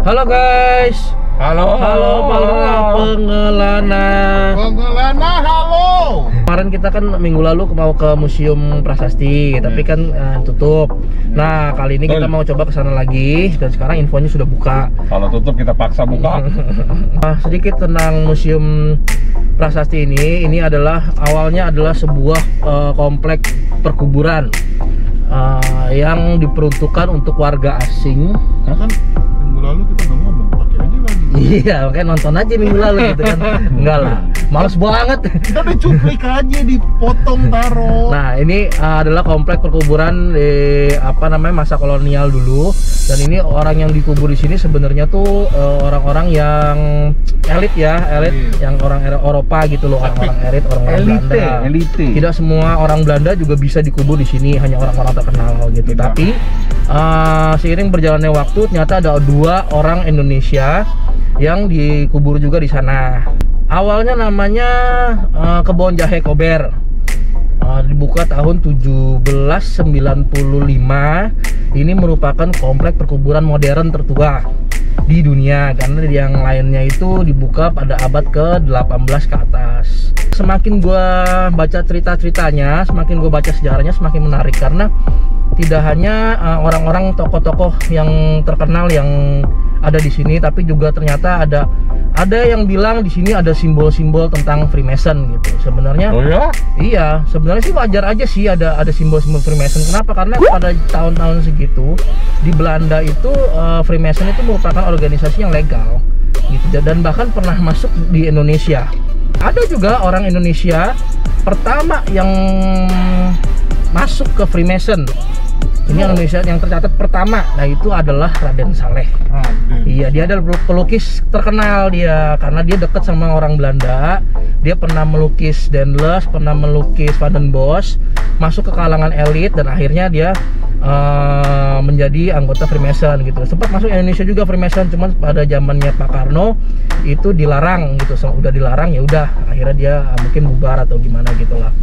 Halo guys. Halo. Halo para pengelana. Pengelana halo. Kemarin kita kan minggu lalu mau ke Museum Prasasti, tapi kan tutup. Nah, kali ini kita mau coba ke sana lagi dan sekarang infonya sudah buka. Kalau tutup kita paksa buka. Nah, sedikit tentang Museum Prasasti ini adalah awalnya adalah sebuah komplek perkuburan yang diperuntukkan untuk warga asing. Nah, kan lalu kita nggak ngomong, pakai aja lagi. Iya, makanya nonton aja minggu lalu gitu kan. Enggak lah, males banget. Kita dicuplik aja, dipotong taruh. Nah, ini adalah komplek perkuburan di apa namanya masa kolonial dulu. Dan ini orang yang dikubur di sini sebenarnya tuh orang-orang yang elit ya, yang orang Eropa gitu loh, orang-orang elit, orang-orang Belanda. Elite. Tidak semua orang Belanda juga bisa dikubur di sini, hanya orang-orang terkenal gitu. Tidak. Tapi seiring berjalannya waktu, ternyata ada dua orang Indonesia yang dikubur juga di sana. Awalnya namanya Kebon Jahe Kober, dibuka tahun 1795. Ini merupakan komplek perkuburan modern tertua di dunia, karena yang lainnya itu dibuka pada abad ke-18 ke atas. Semakin gue baca cerita-ceritanya, semakin gue baca sejarahnya, semakin menarik, karena tidak hanya orang-orang tokoh-tokoh yang terkenal yang ada di sini, tapi juga ternyata ada yang bilang di sini ada simbol-simbol tentang Freemason gitu. Sebenarnya oh ya? Iya, sebenarnya sih wajar aja sih ada simbol-simbol Freemason. Kenapa? Karena pada tahun-tahun segitu di Belanda itu Freemason itu merupakan organisasi yang legal gitu, dan bahkan pernah masuk di Indonesia. Ada juga orang Indonesia pertama yang masuk ke Freemason. Ini Indonesia yang tercatat pertama, nah itu adalah Raden Saleh. Iya, dia adalah pelukis terkenal dia, karena dia dekat sama orang Belanda. Dia pernah melukis Daendels, pernah melukis Van den Bosch, masuk ke kalangan elit dan akhirnya dia menjadi anggota Freemason gitu. Sempat masuk Indonesia juga Freemason, cuman pada zamannya Pak Karno itu dilarang gitu. Udah dilarang ya udah, akhirnya dia mungkin bubar atau gimana gitu lah.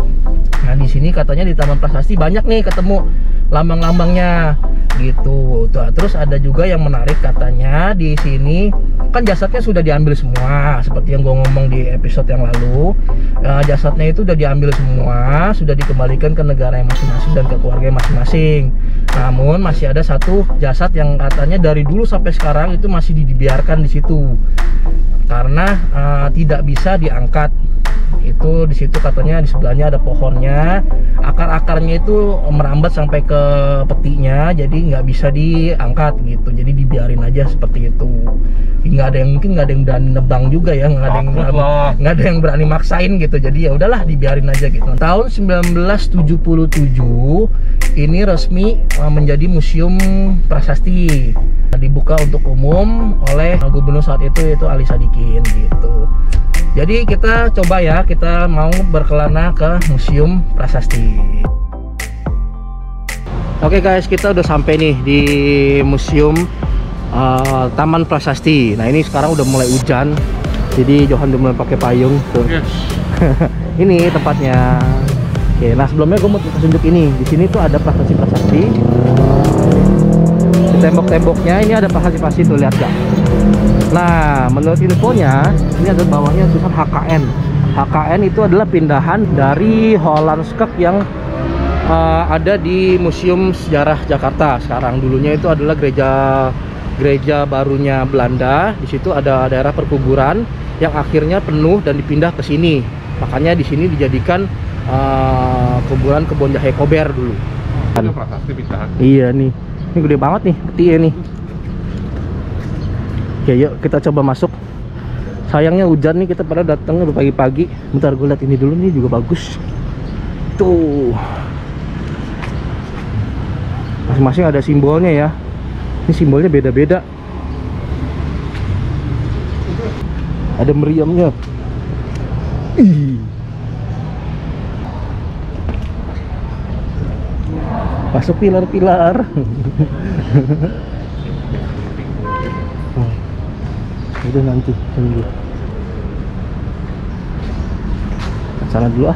Nah, di sini katanya di Taman Prasasti banyak nih ketemu lambang-lambangnya gitu. Terus ada juga yang menarik, katanya di sini kan jasadnya sudah diambil semua, seperti yang gue ngomong di episode yang lalu. Jasadnya itu udah diambil semua, sudah dikembalikan ke negara yang masing-masing dan ke keluarga yang masing-masing. Namun masih ada satu jasad yang katanya dari dulu sampai sekarang itu masih dibiarkan di situ karena tidak bisa diangkat. Itu di situ katanya di sebelahnya ada pohonnya, akar-akarnya itu merambat sampai ke petinya, jadi nggak bisa diangkat gitu, jadi dibiarin aja seperti itu. Nggak ada yang berani nebang juga ya, nggak ada yang berani maksain gitu, jadi ya udahlah dibiarin aja gitu. Tahun 1977 ini resmi menjadi Museum Prasasti, dibuka untuk umum oleh gubernur saat itu yaitu Ali Sadikin gitu. Jadi kita coba ya, kita mau berkelana ke Museum Prasasti. Oke guys, kita udah sampai nih di Museum Taman Prasasti. Nah, ini sekarang udah mulai hujan, jadi Johan udah mulai pakai payung tuh. Yes. Ini tempatnya. Oke, nah sebelumnya gue mau tunjuk ini. Di sini tuh ada prasasti-prasasti. Di tembok-temboknya ini ada prasasti-prasasti tuh, lihat gak? Nah, menurut infonya ini ada bawahnya tulisan HKN. HKN itu adalah pindahan dari Hollandskeg yang ada di Museum Sejarah Jakarta sekarang. Dulunya itu adalah gereja barunya Belanda. Di situ ada daerah perkuburan yang akhirnya penuh dan dipindah ke sini. Makanya di sini dijadikan kuburan Kebon Jahe Kober dulu. Ini prasasti pindahan. Iya nih. Ini gede banget nih, petiknya nih. Oke, yuk kita coba masuk. Sayangnya hujan nih, kita pada datangnya pagi-pagi. Bentar gue lihat ini dulu, nih juga bagus. Tuh. Masing-masing ada simbolnya ya. Ini simbolnya beda-beda. Ada meriamnya. Masuk pilar-pilar. Udah nanti tunggu sana dulu ah.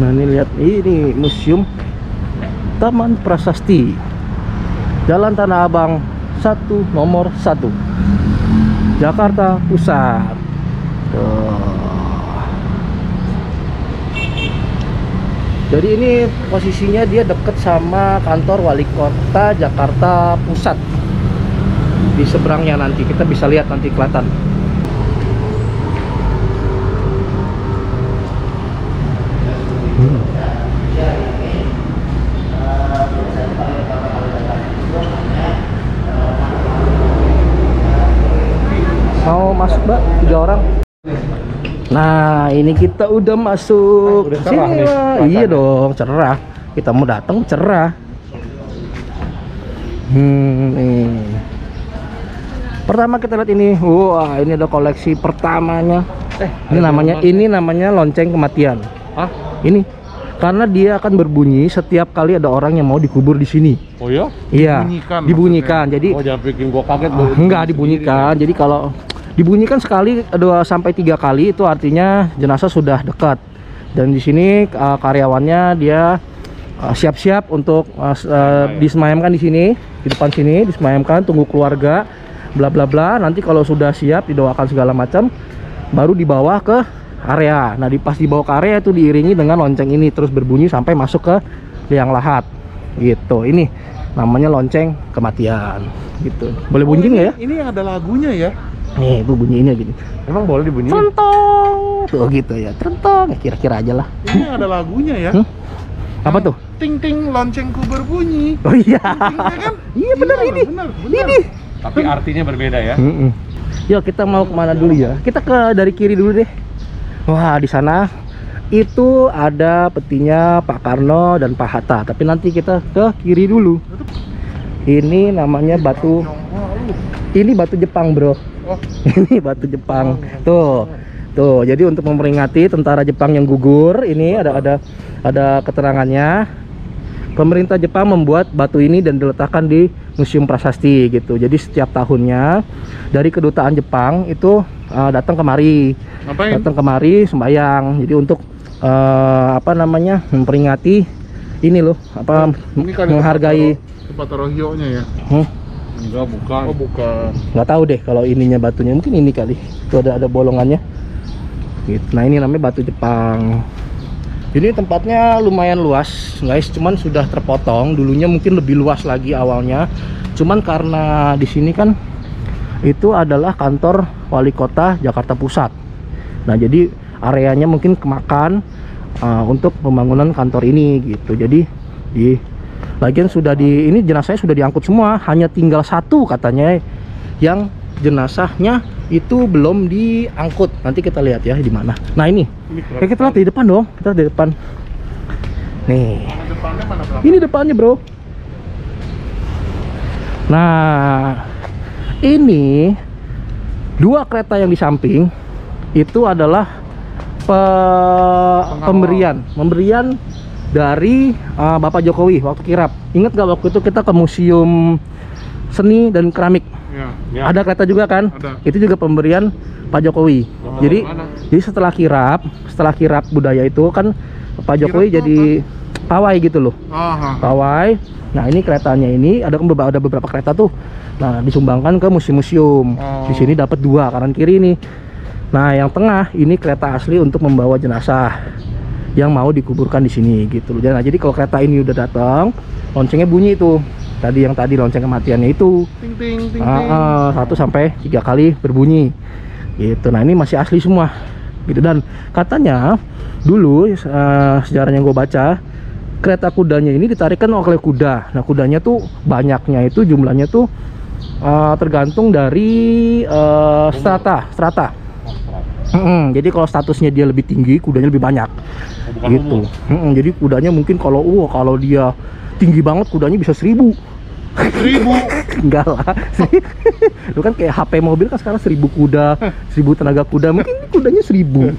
Nah, ini lihat, ini Museum Taman Prasasti, Jalan Tanah Abang Satu nomor satu Jakarta Pusat. Jadi ini posisinya dia deket sama kantor wali kota Jakarta Pusat. Di seberangnya nanti kita bisa lihat nanti kelihatan. Mau masuk Mbak? 3 orang. Nah, ini kita udah masuk. Udah cerah sini, nih, iya dong, cerah. Kita mau datang cerah. Nih. Pertama kita lihat ini. Wah, ini ada koleksi pertamanya. Ini namanya lonceng kematian. Hah? Ini karena dia akan berbunyi setiap kali ada orang yang mau dikubur di sini. Oh ya? Iya. Dibunyikan. Jadi oh, jangan bikin gua kaget. Enggak dibunyikan. Sendiri. Jadi kalau dibunyikan sekali 2 sampai 3 kali itu artinya jenazah sudah dekat. Dan di sini karyawannya dia siap-siap untuk disemayamkan di sini, di depan sini disemayamkan, tunggu keluarga bla bla bla. Nanti kalau sudah siap didoakan segala macam baru dibawa ke area. Nah, pas dibawa ke area itu diiringi dengan lonceng ini terus berbunyi sampai masuk ke liang lahat. Gitu. Ini namanya lonceng kematian. Gitu. Boleh bunyi nggak ya? Ini yang ada lagunya ya. Nih, bu bunyinya gini. Emang boleh dibunyiin? Trentong. Tuh gitu ya. Trentong. Kira-kira aja lah. Ini ada lagunya ya. Apa tuh? Ting-ting loncengku berbunyi. Oh iya. Kan? Iya benar ini. Ini. Tapi artinya berbeda ya. Yo, kita mau kemana dulu ya? Kita ke dari kiri dulu deh. Wah, di sana itu ada petinya Pak Karno dan Pak Hatta. Tapi nanti kita ke kiri dulu. Ini namanya batu. Ini batu Jepang, bro. Oh. Ini batu Jepang. Tuh. Tuh. Jadi untuk memperingati tentara Jepang yang gugur, ini ada keterangannya. Pemerintah Jepang membuat batu ini dan diletakkan di Museum Prasasti gitu. Jadi setiap tahunnya dari kedutaan Jepang itu datang kemari. Ngapain? Datang kemari sembahyang. Jadi untuk memperingati ini loh, menghargai tempat rohionya ya. Enggak, bukan. Oh, bukan. Nggak tahu deh kalau ininya batunya. Mungkin ini kali. Itu ada bolongannya. Gitu. Nah, ini namanya batu Jepang. Ini tempatnya lumayan luas, guys. Cuman sudah terpotong. Dulunya mungkin lebih luas lagi awalnya. Cuman karena di sini kan itu adalah kantor wali kota Jakarta Pusat. Nah, jadi areanya mungkin kemakan untuk pembangunan kantor ini gitu. Jadi lagian sudah ini jenazahnya sudah diangkut semua, hanya tinggal satu katanya yang jenazahnya itu belum diangkut. Nanti kita lihat ya di mana. Nah, ini ya, kita lihat di depan dong. Kita lihat di depan. Nih. Depannya mana, ini depannya, bro. Nah, ini 2 kereta yang di samping itu adalah pemberian dari Bapak Jokowi waktu kirap. Ingat gak waktu itu kita ke Museum Seni dan Keramik? Ya. Ada kereta juga kan? Ada. Itu juga pemberian Pak Jokowi. Oh, jadi setelah kirap budaya itu kan Pak Jokowi kirap jadi pawai gitu loh. Aha. Pawai. Nah, ini keretanya ini ada beberapa kereta tuh. Nah, disumbangkan ke museum-museum. Oh. Di sini dapat 2 kanan kiri ini. Nah, yang tengah ini kereta asli untuk membawa jenazah yang mau dikuburkan di sini gitu. Nah, jadi kalau kereta ini udah datang, loncengnya bunyi itu. Tadi lonceng kematiannya itu. Ting, ting, ting, ting. 1 sampai 3 kali berbunyi. Gitu. Nah, ini masih asli semua. Gitu, dan katanya dulu sejarahnya gue baca, kereta kudanya ini ditarikkan oleh kuda. Nah, kudanya tuh banyaknya itu jumlahnya tuh tergantung dari strata. Jadi kalau statusnya dia lebih tinggi, kudanya lebih banyak. Bukan gitu. Jadi kudanya mungkin kalau dia tinggi banget, kudanya bisa 1000. 1000? Enggak lah. Lu kan kayak HP mobil kan sekarang 1000 kuda, 1000 tenaga kuda, mungkin kudanya 1000.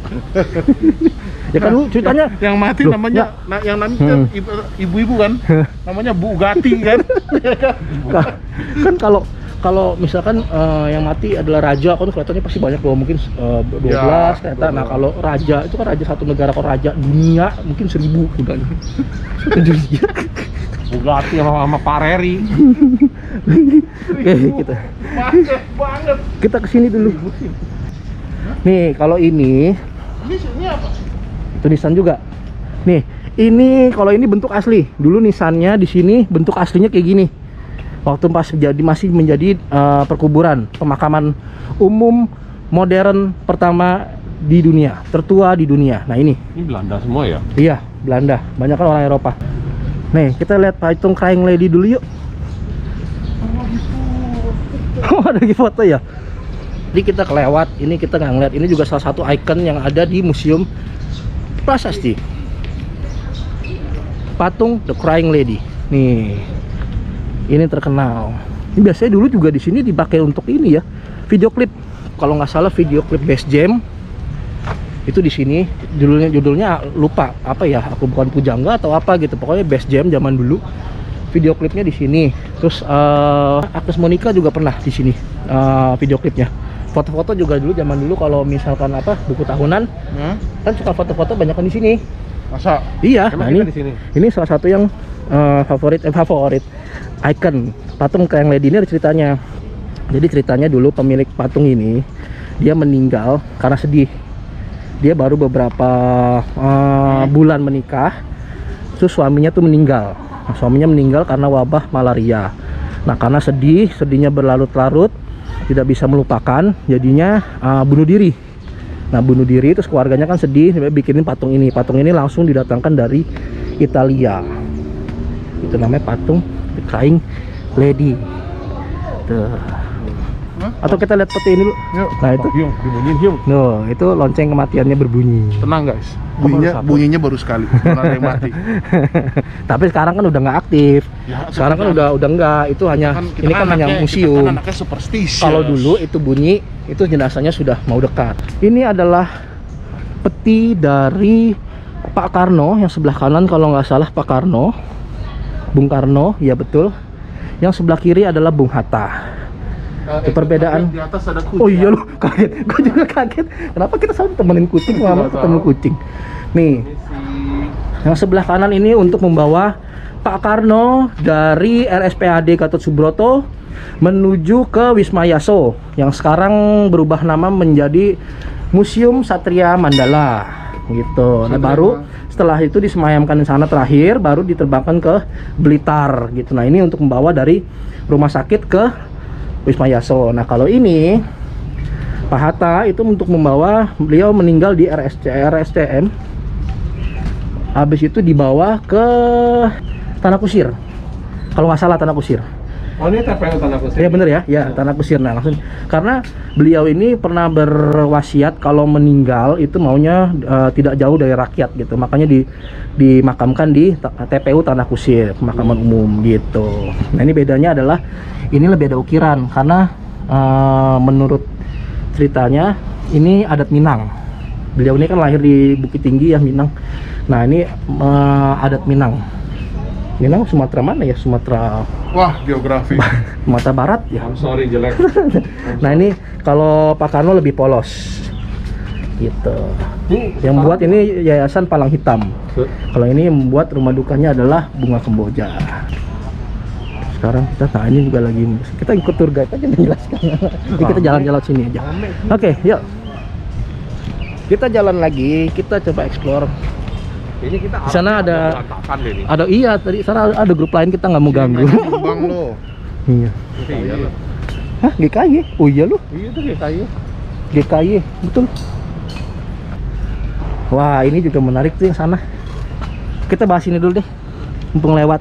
Ya kan, lu ceritanya yang mati loh, namanya ya. Yang namanya ibu-ibu kan, namanya Bugatti kan. Kan kalau misalkan yang mati adalah raja, kan kelihatannya pasti banyak loh, mungkin 12 ya, kereta. Nah, kalau raja itu kan raja satu negara, kalau raja dunia mungkin 1000 kudanya. Bugatti sama Pareri. Kita banget. Kita kesini dulu. Nih, kalau ini apa? Itu nisan juga. Nih, ini kalau ini bentuk asli. Dulu nisannya di sini bentuk aslinya kayak gini. Waktu pas jadi masih menjadi perkuburan, pemakaman umum modern pertama di dunia, tertua di dunia. Nah, ini Belanda semua ya? Iya, Belanda. Banyak kan orang Eropa. Nih, kita lihat patung Crying Lady dulu yuk. Oh, ada lagi foto ya? Jadi kita kelewat, ini kita nggak ngeliat. Ini juga salah satu ikon yang ada di Museum Prasasti. Patung The Crying Lady. Nih. Ini terkenal. Ini biasanya dulu juga di sini dipakai untuk ini ya, video klip. Kalau nggak salah video klip Best Jam itu di sini judulnya lupa apa ya. Aku bukan pujangga atau apa gitu. Pokoknya Best Jam zaman dulu. Video klipnya di sini. Terus aktris Monica juga pernah di sini video klipnya. Foto-foto juga dulu zaman dulu kalau misalkan apa buku tahunan kan suka foto-foto banyak di sini. Masa? Iya. Nah, ini salah satu yang favorit icon patung Crying Lady. Ini ada ceritanya. Jadi ceritanya dulu pemilik patung ini dia meninggal karena sedih. Dia baru beberapa bulan menikah, terus suaminya tuh meninggal. Nah, suaminya meninggal karena wabah malaria. Nah, karena sedihnya berlarut-larut, tidak bisa melupakan, jadinya bunuh diri. Nah, bunuh diri terus keluarganya kan sedih, sampai bikinin patung ini. Patung ini langsung didatangkan dari Italia. Itu namanya patung The Crying Lady. Tuh. Atau kita lihat peti ini dulu. Yuk. Nah, itu hiung, dibunyiin hiung. No, itu lonceng kematiannya berbunyi. Tenang, guys. Bunyinya baru sekali. Orang yang mati. Tapi sekarang kan udah nggak aktif. Ya, sekarang kan udah enggak. Itu hanya kan ini kan hanya museum. Kan anaknya superstitious. Kalau dulu itu bunyi, itu jenazahnya sudah mau dekat. Ini adalah peti dari Pak Karno yang sebelah kanan kalau nggak salah Pak Karno. Bung Karno, ya betul. Yang sebelah kiri adalah Bung Hatta. Perbedaan di atas ada kucing. Oh iya loh, kaget. Gue juga kaget. Kenapa kita selalu temenin kucing? Mama ketemu kucing. Nih, yang sebelah kanan ini untuk membawa Pak Karno dari RSPAD Gatot Subroto menuju ke Wisma Yaso yang sekarang berubah nama menjadi Museum Satria Mandala. Gitu. Nah, baru setelah itu disemayamkan di sana terakhir, baru diterbangkan ke Blitar gitu. Nah, ini untuk membawa dari rumah sakit ke Wisma Yaso. Nah, kalau ini Pak Hatta itu untuk membawa, beliau meninggal di RSCM. Habis itu dibawa ke Tanah Kusir. Kalau nggak salah Tanah Kusir. Oh, ini TPU Tanah Kusir. Iya bener ya, ya Tanah Kusir. Nah, langsung karena beliau ini pernah berwasiat kalau meninggal itu maunya tidak jauh dari rakyat gitu. Makanya dimakamkan di TPU Tanah Kusir, pemakaman umum gitu. Nah, ini bedanya adalah ini lebih ada ukiran karena menurut ceritanya ini adat Minang. Beliau ini kan lahir di Bukit Tinggi ya, Minang. Nah, ini adat Minang. Minang Sumatera mana ya? Sumatera. Wah, geografi. Sumatera Barat ya. I'm sorry, jelek. Nah, ini kalau Pak Karno lebih polos. Gitu. Yang buat ini Yayasan Palang Hitam. Kalau ini membuat rumah dukanya adalah bunga kemboja. Sekarang kita tanya juga lagi. Kita ikut tour guide aja menjelaskan. Jadi kita jalan-jalan sini aja. Oke, yuk. Kita jalan lagi, kita coba explore. Di sana ada iya tadi sana ada grup lain kita nggak mau ganggu. Bang lo. Iya. Hah, GKY? Oh iya lo? Iya itu GKY. GKY, betul. Wah, ini juga menarik tuh yang sana. Kita bahas ini dulu deh, mumpung lewat.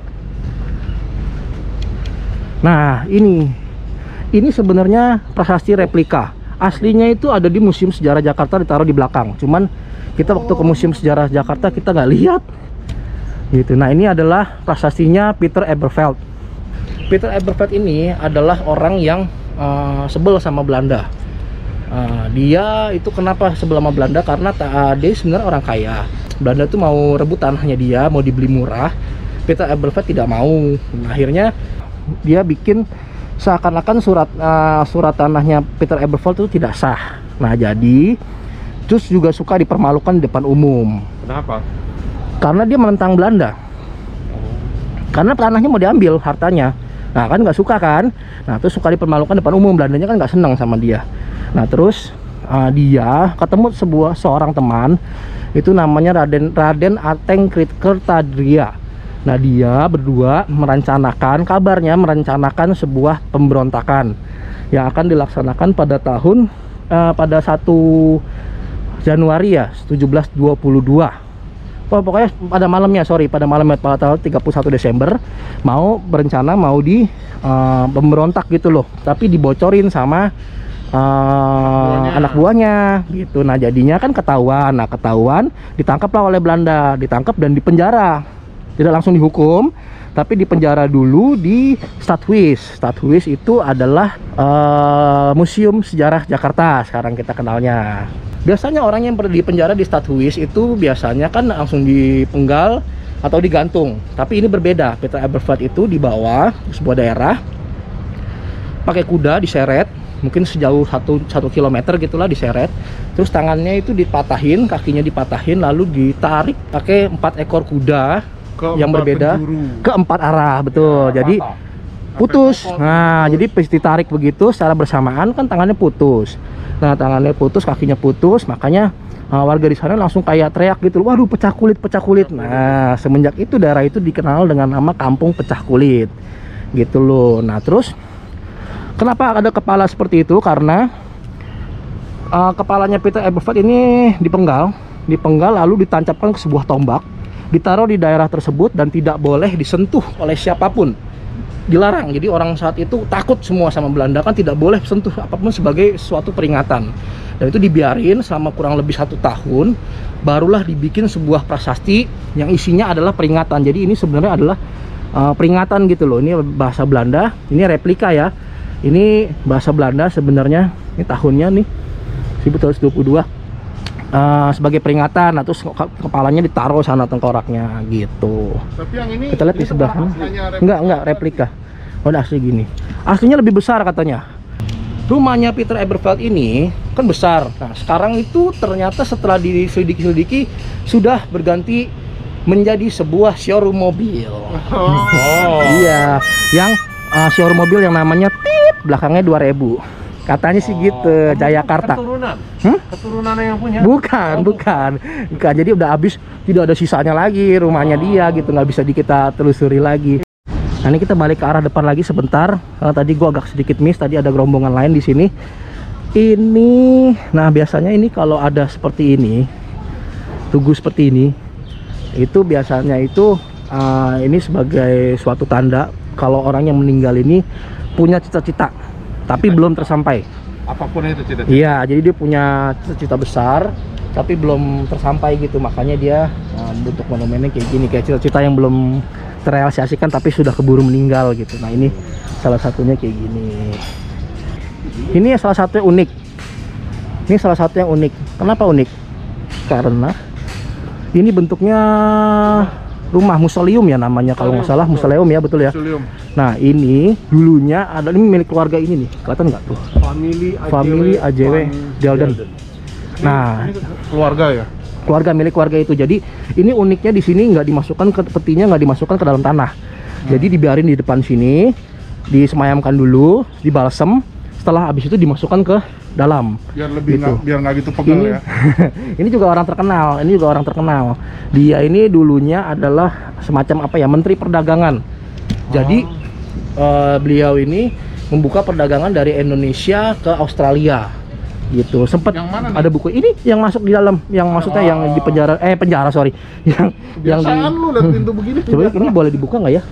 Nah, ini sebenarnya prasasti replika. Aslinya itu ada di Museum Sejarah Jakarta, ditaruh di belakang. Cuman kita waktu ke Museum Sejarah Jakarta kita nggak lihat gitu. Nah, ini adalah prasastinya Pieter Erberveld. Pieter Erberveld ini adalah orang yang sebel sama Belanda. Dia itu kenapa sebel sama Belanda? Karena dia sebenarnya orang kaya. Belanda tuh mau rebutan hanya dia, mau dibeli murah. Pieter Erberveld tidak mau. Nah, akhirnya dia bikin seakan-akan surat tanahnya Pieter Erberveld itu tidak sah. Nah, jadi terus juga suka dipermalukan di depan umum. Kenapa? Karena dia menentang Belanda. karena tanahnya mau diambil, hartanya. Nah kan nggak suka kan. Nah terus suka dipermalukan depan umum, Belandanya kan nggak senang sama dia. Nah terus dia ketemu seorang teman, itu namanya Raden Ateng Kertadria. Nah dia berdua merencanakan sebuah pemberontakan yang akan dilaksanakan pada tahun pada 1 Januari ya 1722. Oh, pokoknya pada malamnya, sorry, pada malamnya pada tanggal 31 Desember mau berencana mau di pemberontak gitu loh, tapi dibocorin sama anak buahnya gitu. Nah jadinya kan ketahuan, ditangkaplah oleh Belanda, ditangkap dan dipenjara. Tidak langsung dihukum, tapi dipenjara dulu di Stadhuis. Stadhuis itu adalah Museum Sejarah Jakarta sekarang kita kenalnya. Biasanya orang yang dipenjara di Stadhuis itu biasanya kan langsung dipenggal atau digantung. Tapi ini berbeda. Pieter Erberveld itu dibawa ke sebuah daerah, pakai kuda diseret, mungkin sejauh 1 kilometer gitulah diseret. Terus tangannya itu dipatahin, kakinya dipatahin, lalu ditarik pakai 4 ekor kuda yang berbeda ke 4 arah, betul. Ya, jadi putus. Nah, jadi ditarik begitu secara bersamaan kan tangannya putus. Nah tangannya putus, kakinya putus, makanya warga di sana langsung kayak teriak gitu, waduh pecah kulit, pecah kulit. Nah semenjak itu daerah itu dikenal dengan nama Kampung Pecah Kulit gitu loh. Nah terus kenapa ada kepala seperti itu, karena kepalanya Pieter Erberveld ini dipenggal lalu ditancapkan ke sebuah tombak, ditaruh di daerah tersebut dan tidak boleh disentuh oleh siapapun, dilarang. Jadi orang saat itu takut semua sama Belanda kan, tidak boleh sentuh apapun sebagai suatu peringatan. Dan itu dibiarin selama kurang lebih 1 tahun, barulah dibikin sebuah prasasti yang isinya adalah peringatan. Jadi ini sebenarnya adalah peringatan gitu loh, ini bahasa Belanda, ini replika ya, ini bahasa Belanda sebenarnya, ini tahunnya nih 1722, sebagai peringatan. Nah, terus kepalanya ditaruh sana tengkoraknya gitu. Tapi yang ini, kita lihat di sebelah sana. Enggak replika. Oh, asli gini. Aslinya lebih besar katanya. Rumahnya Pieter Erberveld ini kan besar. Nah, sekarang itu ternyata setelah diselidiki-selidiki sudah berganti menjadi sebuah showroom mobil. Oh. Iya, yang showroom mobil yang namanya tip belakangnya 2000. Katanya sih gitu, Jayakarta. Keturunan? Hmm? Keturunan yang punya? Bukan. Jadi udah habis, tidak ada sisanya lagi rumahnya dia gitu, nggak bisa kita telusuri lagi. Nah ini kita balik ke arah depan lagi sebentar. Tadi gua agak sedikit miss, tadi ada gerombongan lain di sini. Ini, nah biasanya ini kalau ada seperti ini, tugu seperti ini, itu biasanya itu ini sebagai suatu tanda kalau orang yang meninggal ini punya cita-cita. Tapi belum tersampai. Apapun itu cita-cita. Iya, jadi dia punya cita-cita besar, tapi belum tersampai gitu. Makanya dia bentuk monumennya kayak gini, kayak cita-cita yang belum terrealisasikan tapi sudah keburu meninggal gitu. Nah ini salah satunya kayak gini. Ini salah satu yang unik. Ini salah satu yang unik. Kenapa unik? Karena ini bentuknya rumah museum ya namanya, kalau nggak salah museum ya, betul ya. Museum. Nah ini dulunya ada, ini milik keluarga ini nih, kelihatan nggak tuh? Family AJW Delden. Nah ini keluarga ya. Milik keluarga itu. Jadi ini uniknya di sini nggak dimasukkan ke petinya, nggak dimasukkan ke dalam tanah. Jadi dibiarin di depan sini, disemayamkan dulu, dibalsem. Setelah habis itu dimasukkan ke dalam. Biar lebih gitu. Biar nggak gitu pegel ini, ya. Ini juga orang terkenal. Dia ini dulunya adalah semacam apa ya, Menteri Perdagangan. Jadi beliau ini membuka perdagangan dari Indonesia ke Australia. Gitu. Sempet ada buku ini yang masuk di dalam, yang maksudnya yang di penjara, sorry. Yang lu lihat pintu begini. Coba ini boleh dibuka nggak ya?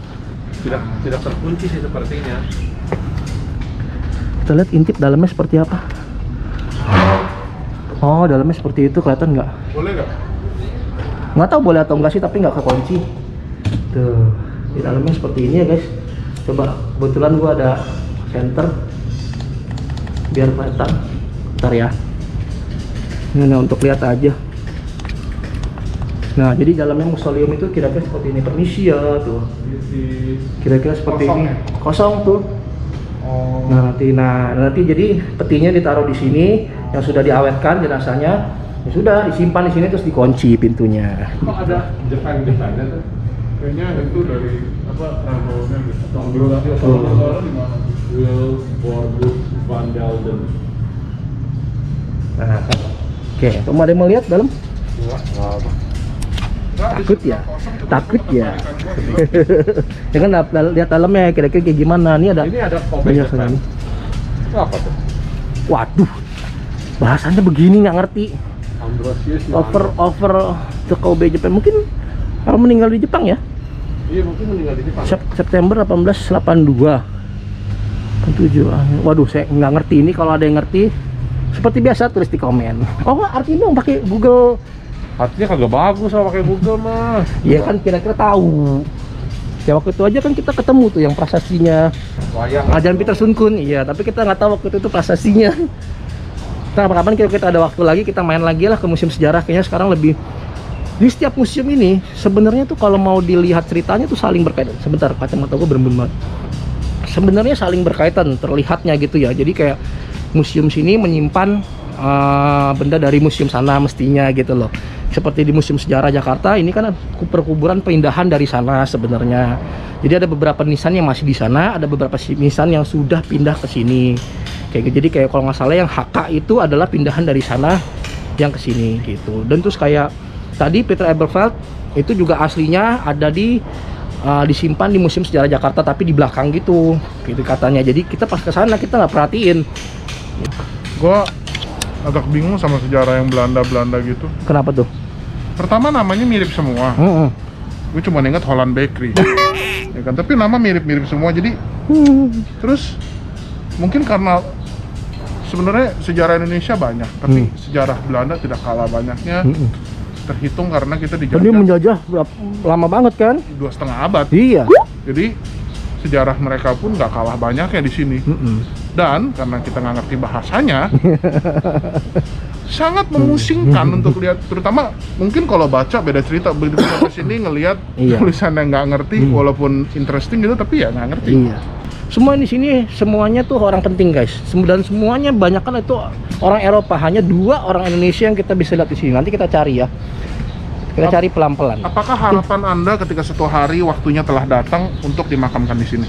Tidak terkunci sih sepertinya. Kita lihat intip dalamnya seperti apa. Oh, dalamnya seperti itu, kelihatan nggak? Boleh nggak? Nggak tahu boleh atau nggak sih, tapi nggak kekunci. Tuh, di dalamnya seperti ini ya guys. Coba, kebetulan gua ada senter biar kelihatan. Bentar ya. Ini untuk lihat aja. Nah, jadi dalamnya museum itu kira-kira seperti ini. Permisi ya, tuh. Kira-kira seperti ini. Kosong tuh. Nah, nanti jadi petinya ditaruh di sini, yang sudah diawetkan jenazahnya, ya sudah disimpan di sini terus dikunci pintunya. Kok ada jepan-jepannya tuh? kayaknya itu dari apa namanya gitu. Tonggol tadi atau di mana? Will Borbus Van Delden. Nah, oke, kamu ada yang melihat dalam? Takut ya? Takut ya? Jangan lihat dalamnya kira-kira kayak gimana. Ini ada. Ini ada banyak sekali. Apa tuh? Waduh. Bahasanya begini nggak ngerti. Over the Kobe Jepang. Mungkin kalau meninggal di Jepang ya? Iya, mungkin meninggal di Jepang. September 1882. 7. Waduh, saya nggak ngerti ini. Kalau ada yang ngerti, seperti biasa tulis di komen. Oh, artinya dong pakai Google. Artinya kagak bagus kalau pakai Google mah. Iya kan kira-kira tahu. Ya waktu itu aja kan kita ketemu tuh yang prasastinya ajaran Pieter Sunkun. Iya, tapi kita nggak tahu waktu itu prasastinya. Nah, kapan kita ada waktu lagi kita main lagi lah ke museum sejarah. Kayaknya sekarang lebih di setiap museum ini sebenarnya tuh kalau mau dilihat ceritanya tuh saling berkaitan. Sebentar, kacamata gue berembun banget. Sebenarnya saling berkaitan terlihatnya gitu ya. Jadi kayak museum sini menyimpan benda dari museum sana mestinya gitu loh. Seperti di Museum Sejarah Jakarta ini kan perkuburan pindahan dari sana sebenarnya. Jadi ada beberapa nisan yang masih di sana, ada beberapa nisan yang sudah pindah ke sini. Kayak jadi kayak kalau nggak salah yang HK itu adalah pindahan dari sana yang ke sini gitu. Dan terus kayak tadi Pieter Erberveld itu juga aslinya ada di disimpan di Museum Sejarah Jakarta tapi di belakang gitu. Gitu katanya. Jadi kita pas ke sana kita nggak perhatiin. Gua agak bingung sama sejarah yang Belanda-Belanda gitu. Kenapa tuh? Pertama namanya mirip semua. Gue cuma inget Holland Bakery. Ya kan, tapi nama mirip-mirip semua jadi. Terus mungkin karena sebenarnya sejarah Indonesia banyak, tapi sejarah Belanda tidak kalah banyaknya. Terhitung karena kita dijajah. Ini menjajah lama banget kan? 2,5 abad. Iya. Jadi sejarah mereka pun nggak kalah banyak ya di sini. Dan karena kita nggak ngerti bahasanya, sangat memusingkan untuk lihat. Terutama mungkin kalau baca beda cerita. Begitu ke sini ngelihat tulisan yang nggak ngerti, walaupun interesting gitu, tapi ya nggak ngerti. Iya. Semua di sini semuanya tuh orang penting guys. Dan semuanya banyak kan itu orang Eropa. Hanya 2 orang Indonesia yang kita bisa lihat di sini. Nanti kita cari ya. Kita cari pelan-pelan. Apakah harapan Anda ketika suatu hari waktunya telah datang untuk dimakamkan di sini?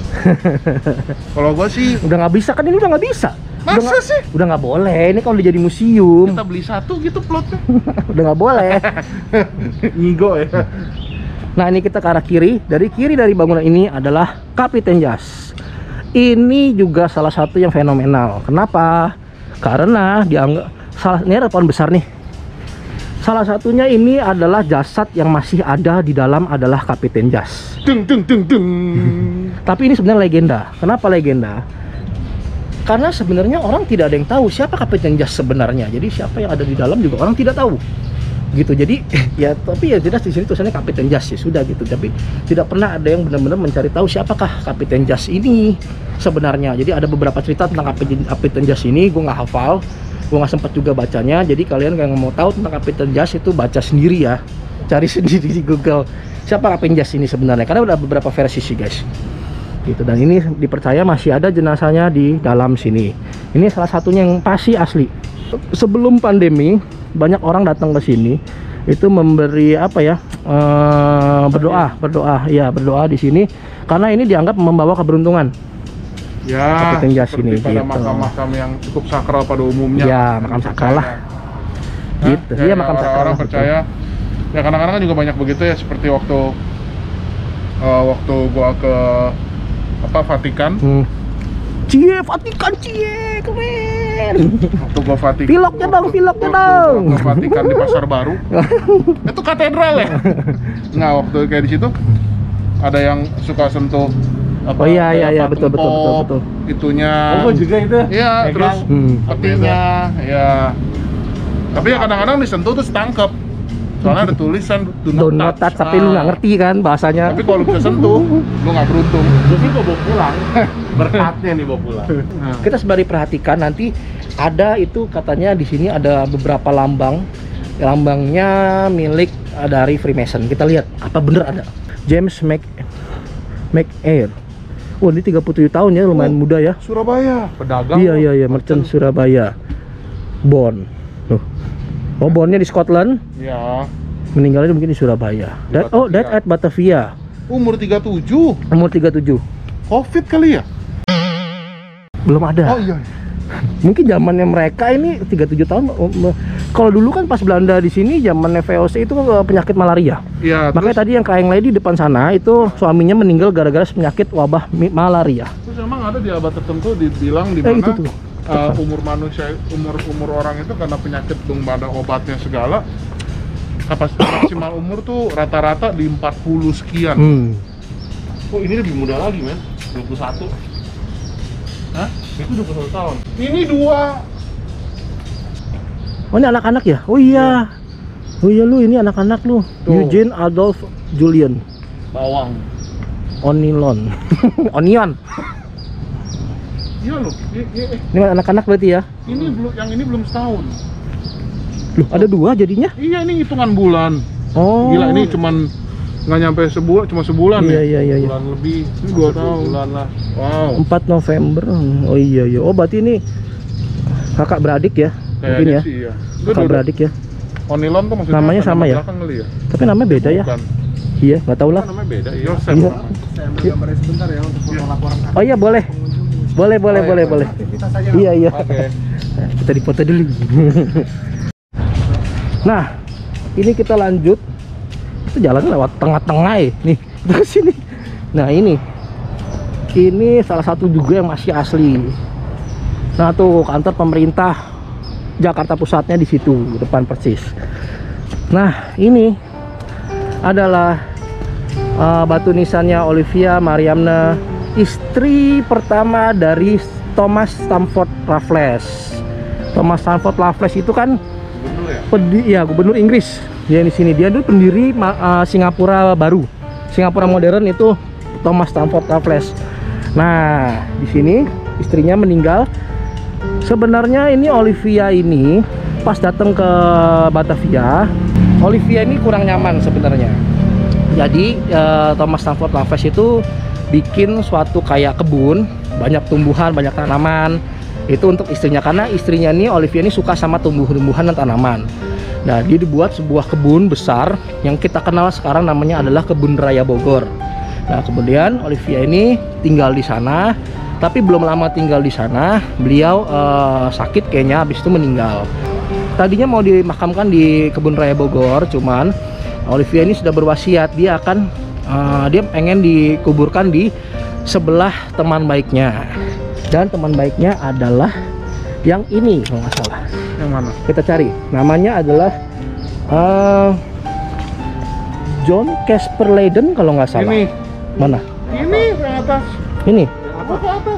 Kalau gue sih udah nggak bisa kan, ini udah nggak bisa. Masa udah sih? Udah nggak boleh. Ini kalau udah jadi museum. Kita beli satu gitu plotnya. Udah nggak boleh. Ngigo ya. Nah ini kita ke arah kiri. Dari kiri dari bangunan ini adalah Kapiten Jas. Ini juga salah satu yang fenomenal. Kenapa? Karena dianggap salah ini ada pohon besar nih. Salah satunya ini adalah jasad yang masih ada di dalam adalah Kapiten Jas. Tapi ini sebenarnya legenda. Kenapa legenda? Karena sebenarnya orang tidak ada yang tahu siapa Kapiten Jas sebenarnya. Jadi siapa yang ada di dalam juga orang tidak tahu. Gitu. Jadi ya tapi ya jelas di sini tulisannya Kapiten Jas ya sudah gitu. Tapi tidak pernah ada yang benar-benar mencari tahu siapakah Kapiten Jas ini sebenarnya. Jadi ada beberapa cerita tentang Kapiten Jas ini, gue nggak hafal. Gue nggak sempat juga bacanya, jadi kalian yang mau tahu tentang Kapiten Jas itu baca sendiri ya, cari sendiri di Google siapa Kapiten Jas ini sebenarnya, karena udah beberapa versi sih guys gitu. Dan ini dipercaya masih ada jenazahnya di dalam sini. Ini salah satunya yang pasti asli. Sebelum pandemi banyak orang datang ke sini itu memberi apa ya, berdoa di sini karena ini dianggap membawa keberuntungan. Ya, Kapiten Jas ini pada gitu. Makam-makam yang cukup sakral pada umumnya. Ya, makam sakral lah. Gitu. Iya, ya, makam sakral. Orang percaya. Ya, kadang-kadang juga banyak begitu ya, seperti waktu gua ke apa Vatikan. Cie, Vatikan, cie, keren. Waktu gua Vatikan. Piloknya dong, piloknya dong. Waktu Vatikan di Pasar Baru. Itu katedral ya. Nah, waktu kayak di situ ada yang suka sentuh. Apa, oh iya betul itunya. Oh juga itu. Iya, terus petinya ya. Tapi ya kadang-kadang disentuh terus tangkap. Soalnya ada tulisan donut tapi lu nggak ngerti kan bahasanya. Tapi kalau lu bisa sentuh, lu nggak beruntung. Jadi gua bawa pulang. Berkatnya nih bawa pulang. Nah. Kita sembari perhatikan nanti ada itu katanya di sini ada beberapa lambang. Lambangnya milik dari Freemason. Kita lihat apa bener ada. James McAir. Oh, ini 37 tahun ya, lumayan muda ya. Surabaya, pedagang. Iya, merchant Surabaya. Born. Tuh. Oh, bornnya di Scotland. Iya. Meninggalnya mungkin di Surabaya. That at Batavia. Umur 37? Umur 37. Covid kali ya? Belum ada. Oh iya. Mungkin zamannya mereka ini 37 tahun. Kalau dulu kan pas Belanda di sini zamannya VOC itu penyakit malaria. Iya. Makanya terus, tadi yang Crying Lady di depan sana itu suaminya meninggal gara-gara penyakit wabah malaria. Terus memang ada di abad tertentu dibilang di mana umur manusia, umur orang itu karena penyakit belum ada obatnya segala. Kapasitas maksimal umur tuh rata-rata di 40 sekian. Oh, ini lebih muda lagi, men. 21. Hah? Itu 21 tahun. Ini 2. Oh, ini anak-anak ya? Oh iya. Oh iya lu, ini anak-anak lu. Tuh. Eugene Adolf Julian. Bawang. Onilon. Onion. Iya lu. Ini anak-anak berarti ya? Ini belum, yang ini belum setahun. Loh, ada 2 jadinya? Iya, ini hitungan bulan. Oh. Gila, ini cuman nggak nyampe sebulan, cuma sebulan ya? Iya. Bulan lebih, ini 2 tahun. Bulan lah. Wow. 4 November. Oh iya. Oh, berarti ini kakak beradik ya? Mungkin ya? Sih, iya. Kakak beradik ya? Onilon tuh maksudnya namanya sama ya? Ya? Tapi namanya beda ya? Bukan. Iya, nggak tahu lah. Namanya beda, iya. Saya ambil gambarnya sebentar ya untuk laporan. Oh iya, boleh. Boleh. Iya. Oke. Kita dipoto dulu. Nah, ini kita lanjut. Kita jalan lewat tengah-tengah ya. Nih, ke sini. Nah, ini salah satu juga yang masih asli. Nah, tuh kantor pemerintah Jakarta Pusatnya di situ, depan persis. Nah, ini adalah batu nisannya Olivia Mariamne, istri pertama dari Thomas Stamford Raffles. Thomas Stamford Raffles itu kan gubernur Inggris. Dia di sini, dia dulu pendiri Singapura baru. Singapura modern itu Thomas Stamford Raffles. Nah, di sini istrinya meninggal. Sebenarnya ini Olivia ini pas datang ke Batavia, Olivia ini kurang nyaman sebenarnya. Jadi Thomas Stamford Raffles itu bikin suatu kayak kebun, banyak tumbuhan, banyak tanaman. Itu untuk istrinya, karena istrinya nih, Olivia ini suka sama tumbuh-tumbuhan dan tanaman. Nah, dia dibuat sebuah kebun besar yang kita kenal sekarang namanya adalah Kebun Raya Bogor. Nah, kemudian Olivia ini tinggal di sana, tapi belum lama tinggal di sana, beliau sakit kayaknya, habis itu meninggal. Tadinya mau dimakamkan di Kebun Raya Bogor, cuman Olivia ini sudah berwasiat, dia pengen dikuburkan di sebelah teman baiknya. Dan teman baiknya adalah yang ini, kalau nggak salah. Yang mana? Kita cari. Namanya adalah John Casper Layden, kalau nggak salah. Ini. Mana? Ini yang atas. Ini. Apa ke atas?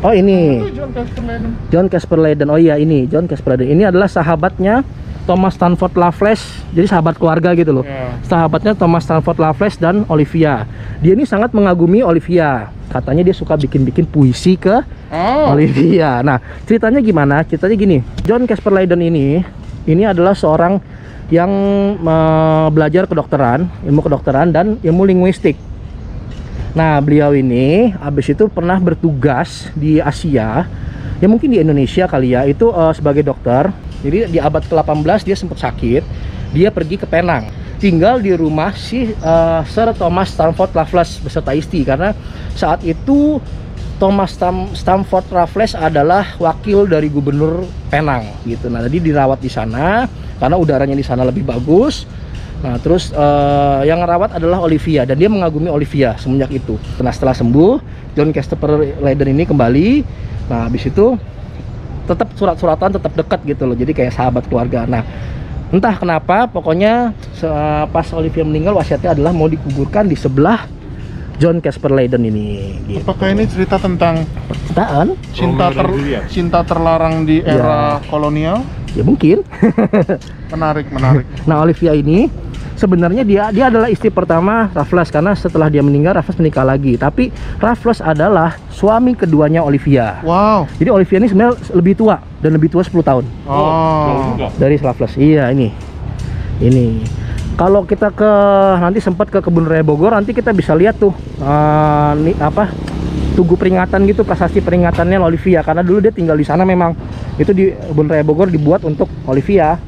Oh, ini. Itu John Casper Layden. John Casper Layden. Oh iya, ini John Casper Layden. Ini adalah sahabatnya Thomas Stamford Raffles. Jadi sahabat keluarga gitu loh. Yeah. Sahabatnya Thomas Stamford Raffles dan Olivia. Dia ini sangat mengagumi Olivia. Katanya dia suka bikin-bikin puisi ke Olivia. Nah, ceritanya gimana? Ceritanya gini, John Casper Layden ini adalah seorang yang belajar kedokteran, ilmu kedokteran dan ilmu linguistik. Nah, beliau ini habis itu pernah bertugas di Asia, ya mungkin di Indonesia kali ya, itu sebagai dokter. Jadi di abad ke-18 dia sempat sakit, dia pergi ke Penang, tinggal di rumah si Sir Thomas Stamford Raffles beserta istri, karena saat itu Thomas Stamford Raffles adalah wakil dari gubernur Penang gitu. Nah, jadi dirawat di sana karena udaranya di sana lebih bagus. Nah, terus yang merawat adalah Olivia, dan dia mengagumi Olivia semenjak itu. Nah, setelah sembuh, John Casper Layden ini kembali. Nah, habis itu tetap surat-suratan, tetap dekat gitu loh. Jadi kayak sahabat keluarga. Nah, entah kenapa, pokoknya pas Olivia meninggal, wasiatnya adalah mau dikuburkan di sebelah John Casper Layden ini. Gitu. Apakah ini cerita tentang percintaan? Cinta terlarang di era kolonial? Ya mungkin. Menarik. Nah, Olivia ini sebenarnya dia adalah istri pertama Raffles, karena setelah dia meninggal Raffles menikah lagi. Tapi Raffles adalah suami keduanya Olivia. Wow. Jadi Olivia ini sebenarnya lebih tua, dan lebih tua 10 tahun. Oh. Dari Raffles. Iya, ini. Ini. Kalau kita nanti sempat ke Kebun Raya Bogor, nanti kita bisa lihat tuh tugu peringatan gitu, prasasti peringatannya Olivia, karena dulu dia tinggal di sana memang. Itu di Kebun Raya Bogor dibuat untuk Olivia.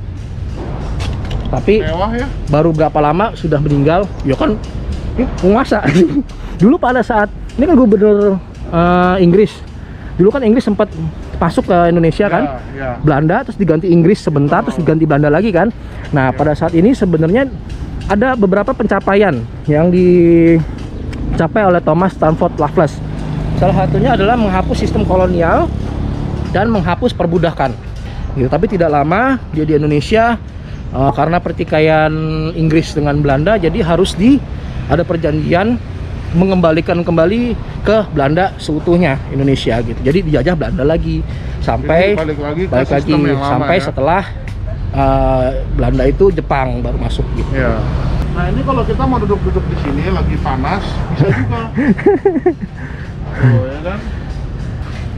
Tapi mewah ya? Baru berapa lama sudah meninggal. Ya kan ini penguasa. Dulu pada saat ini kan gubernur Inggris, dulu kan Inggris sempat masuk ke Indonesia kan, Belanda, terus diganti Inggris sebentar, terus diganti Belanda lagi kan. Nah pada saat ini sebenarnya ada beberapa pencapaian yang dicapai oleh Thomas Stamford Raffles. Salah satunya adalah menghapus sistem kolonial dan menghapus perbudakan. Gitu. Tapi tidak lama dia di Indonesia karena pertikaian Inggris dengan Belanda, jadi harus ada perjanjian mengembalikan kembali ke Belanda seutuhnya Indonesia gitu. Jadi dijajah Belanda lagi sampai jadi, balik lagi sampai lama, setelah Belanda itu Jepang baru masuk gitu. Ya. Nah ini kalau kita mau duduk-duduk di sini lagi panas bisa juga. Oh, ya kan?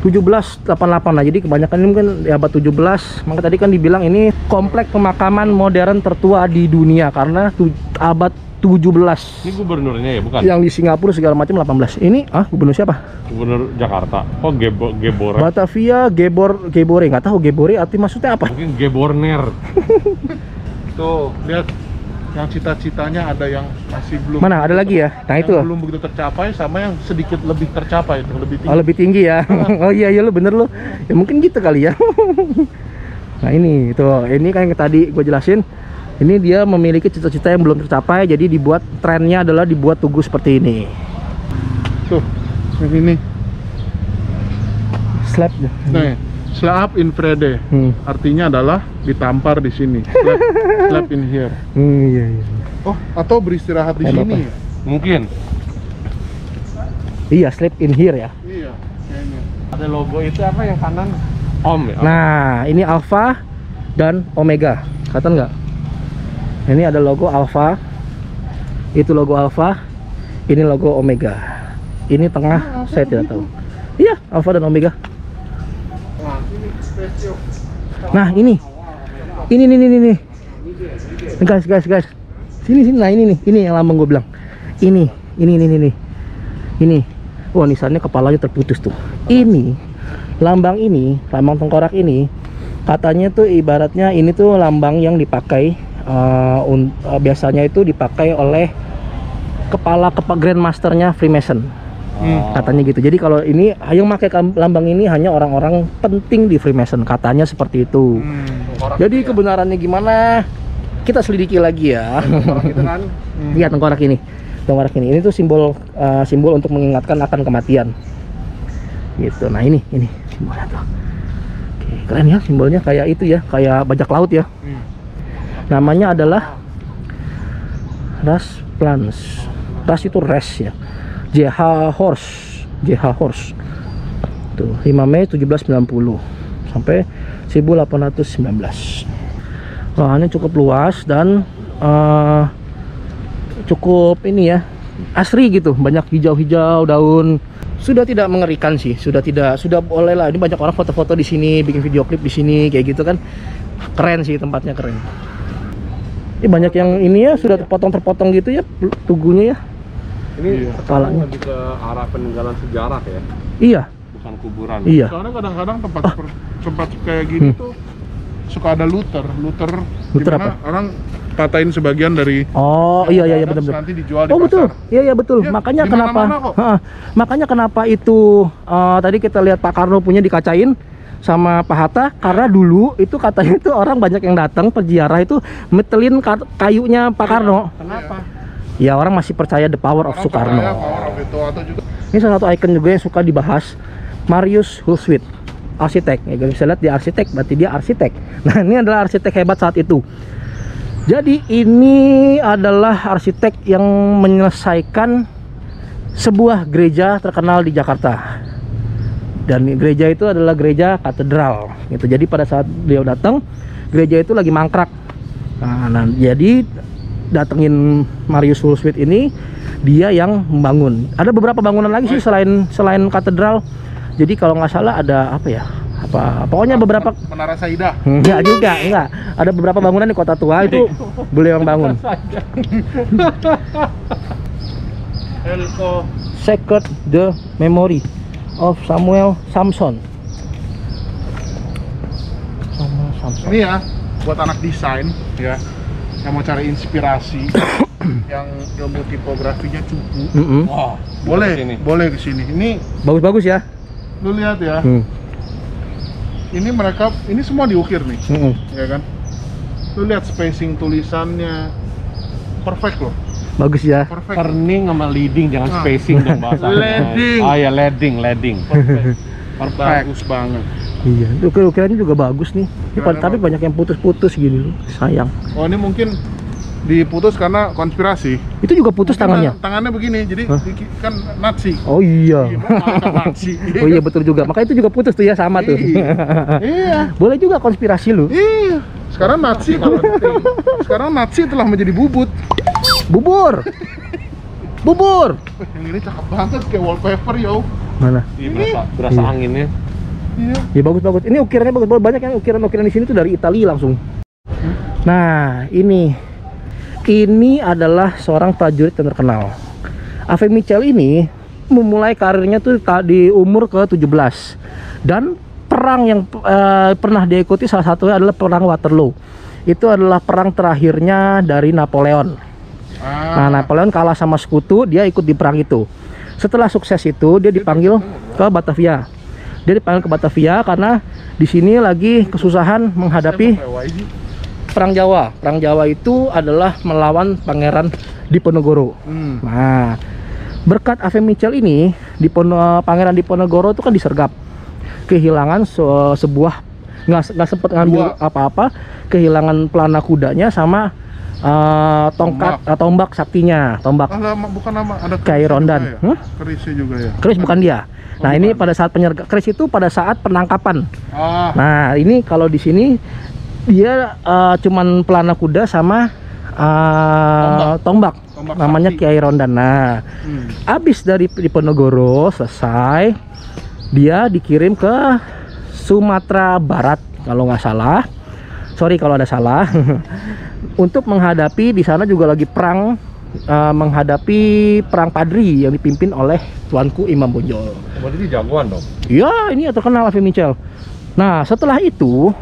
1788 lah, jadi kebanyakan ini mungkin di abad 17. Maka tadi kan dibilang ini komplek pemakaman modern tertua di dunia karena abad 17. Ini gubernurnya ya, bukan? Yang di Singapura segala macam 18. Ini gubernur siapa? Gubernur Jakarta. Oh, Gebore. Batavia, Gebore, nggak tahu Gebore arti maksudnya apa? Mungkin Geborner. Tuh, lihat yang cita-citanya ada yang masih belum. Mana? Ada lagi ya? Nah, itu belum begitu tercapai sama yang sedikit lebih tercapai, itu lebih tinggi. Oh, lebih tinggi ya. Oh iya, iya lo bener lo. Ya mungkin gitu kali ya. Nah, ini tuh. Ini kan yang tadi gue jelasin. Ini dia memiliki cita-cita yang belum tercapai, jadi dibuat trennya adalah dibuat tugu seperti ini. Tuh, yang ini. Slap. Nah, slap in Friday. Artinya adalah ditampar di sini. Slap in here. Iya, iya. Oh, atau beristirahat di sini. Ya? Mungkin. Iya, slap in here ya. Iya, kayaknya. Ada logo itu apa yang kanan? Om ya. Nah, ini Alpha dan Omega. Kata nggak? Ini ada logo Alpha, itu logo Alpha, ini logo Omega. Ini tengah, saya tidak tahu. Iya, Alpha dan Omega. Nah, ini. Guys. Sini. Nah, ini yang lama gue bilang. Ini. Ini. Wah, nisannya kepalanya terputus tuh. Ini, lambang tengkorak ini, katanya tuh ibaratnya ini tuh lambang yang dipakai. Biasanya itu dipakai oleh kepala grandmasternya Freemason, katanya gitu. Jadi kalau ini yang pakai lambang ini hanya orang-orang penting di Freemason, katanya seperti itu. Jadi kebenarannya gimana? Kita selidiki lagi ya. Iya, tengkorak ini, tengkorak ini. Ini tuh simbol untuk mengingatkan akan kematian. Gitu. Nah ini simbolnya tuh. Oke, keren ya simbolnya, kayak itu ya, kayak bajak laut ya. Namanya adalah ras plans. Ras itu res ya. JH horse. Tuh, 5 Mei 1790 sampai 1819. Lahannya cukup luas dan cukup ini ya, asri gitu, banyak hijau-hijau daun. Sudah tidak mengerikan sih, sudah boleh lah. Ini banyak orang foto-foto di sini, bikin video klip di sini kayak gitu kan. Keren sih, tempatnya keren. Ini banyak yang ini ya, sudah terpotong-terpotong gitu ya tugunya ya. Ini kepalanya lebih ke arah peninggalan sejarah ya. Iya. Bukan kuburan. Iya. Karena kadang-kadang tempat kayak gini tuh suka ada looter apa? Orang patahin sebagian dari. Oh iya betul. Nanti dijual di pasar. Oh betul. Iya betul. Ya, makanya kenapa? Makanya kenapa itu tadi kita lihat Pak Karno punya dikacain sama Pak Hatta, karena dulu itu katanya itu orang banyak yang datang peziarah itu metelin kayunya Pak Karno. Kenapa? Ya orang masih percaya the power of Soekarno. Ini salah satu ikon juga yang suka dibahas, Marius Hulswit, arsitek. Ya bisa lihat dia arsitek, berarti dia arsitek. Nah ini adalah arsitek hebat saat itu. Jadi ini adalah arsitek yang menyelesaikan sebuah gereja terkenal di Jakarta. Dan gereja itu adalah gereja katedral gitu. Jadi pada saat beliau datang, gereja itu lagi mangkrak. Nah, jadi datengin Marius Hulswit ini, dia yang membangun. Ada beberapa bangunan lagi sih selain katedral. Jadi kalau nggak salah ada apa ya? Pokoknya beberapa Menara Saidah. Enggak. Ada beberapa bangunan di Kota Tua itu beliau yang bangun. Sacred the Memory of Samuel Samson. Ini ya buat anak desain ya, yang mau cari inspirasi yang ilmu tipografinya cukup. Wow, boleh kesini. Boleh kesini. Ini bagus-bagus ya. Lu lihat ya. Ini mereka ini semua diukir nih. Ya kan? Lu lihat spacing tulisannya. Perfect loh. Bagus ya. Perfect. Kerning sama leading jangan spacing dong bahasanya. Leading. Oh ya, leading. Perfect. Bagus banget. Iya, ukirannya juga bagus nih. Tapi banyak yang putus-putus gini loh, sayang. Oh, ini mungkin diputus karena konspirasi. Itu juga putus tangannya. Tangannya begini, jadi kan Nazi. Oh iya. Nazi. Oh iya, betul juga. Maka itu juga putus tuh ya, sama tuh. Iya. Boleh juga konspirasi lu. Iya. Sekarang Nazi telah menjadi bubut. Bubur. Yang ini cakep banget kayak wallpaper, yo. Mana? Ini berasa anginnya. Iya. Ya bagus-bagus. Ini ukirannya bagus. Banyak yang ukiran-ukiran di sini tuh dari Italia langsung. Nah, ini adalah seorang prajurit yang terkenal. A.V. Michiels ini memulai karirnya tuh di umur ke-17. Dan perang yang pernah diikuti salah satunya adalah perang Waterloo. Itu adalah perang terakhirnya dari Napoleon. Nah, Napoleon kalah sama sekutu, dia ikut di perang itu. Setelah sukses itu, dia dipanggil ke Batavia. Karena di sini lagi kesusahan menghadapi Perang Jawa. Perang Jawa itu adalah melawan Pangeran Diponegoro. Nah, berkat A.V. Michiels ini, Pangeran Diponegoro itu kan disergap, kehilangan sebuah nggak sempat ngambil apa-apa, kehilangan pelana kudanya sama tongkat, tombak saktinya, bukan nama, ada Kyai Rondan. Kerisnya juga ya. Keris bukan dia. Nah, ini pada saat keris itu pada saat penangkapan. Nah, ini kalau di sini dia cuman pelana kuda sama tombak namanya Kyai Rondan. Nah, abis dari Diponegoro selesai, dia dikirim ke Sumatera Barat kalau nggak salah. Sorry kalau ada salah. Untuk menghadapi di sana juga lagi perang menghadapi perang Padri yang dipimpin oleh Tuanku Imam Bonjol. Berarti jagoan dong. Iya, ini terkenal A.V. Michiels. Nah, setelah itu